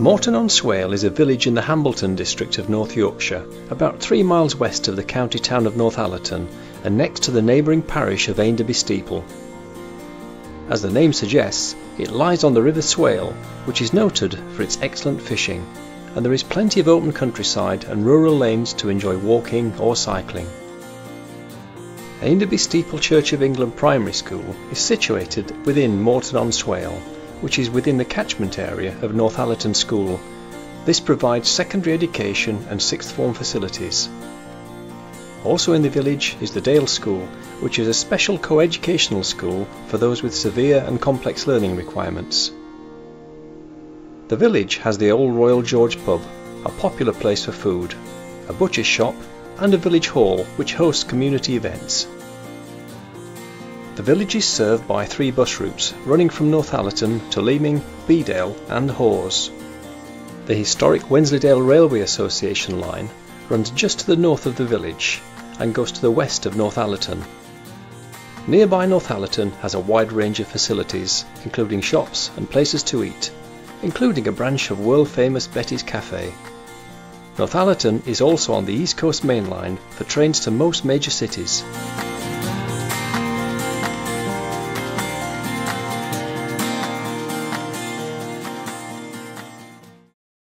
Morton on Swale is a village in the Hambleton district of North Yorkshire, about 3 miles west of the county town of Northallerton and next to the neighbouring parish of Ainderby Steeple. As the name suggests, it lies on the River Swale, which is noted for its excellent fishing, and there is plenty of open countryside and rural lanes to enjoy walking or cycling. Ainderby Steeple Church of England Primary School is situated within Morton on Swale, which is within the catchment area of Northallerton School. This provides secondary education and sixth form facilities. Also in the village is the Dale School, which is a special co-educational school for those with severe and complex learning requirements. The village has the Old Royal George Pub, a popular place for food, a butcher's shop and a village hall which hosts community events. The village is served by 3 bus routes running from Northallerton to Leeming, Beedale and Hawes. The historic Wensleydale Railway Association line runs just to the north of the village and goes to the west of Northallerton. Nearby Northallerton has a wide range of facilities, including shops and places to eat, including a branch of world-famous Betty's Cafe. Northallerton is also on the East Coast Main Line for trains to most major cities.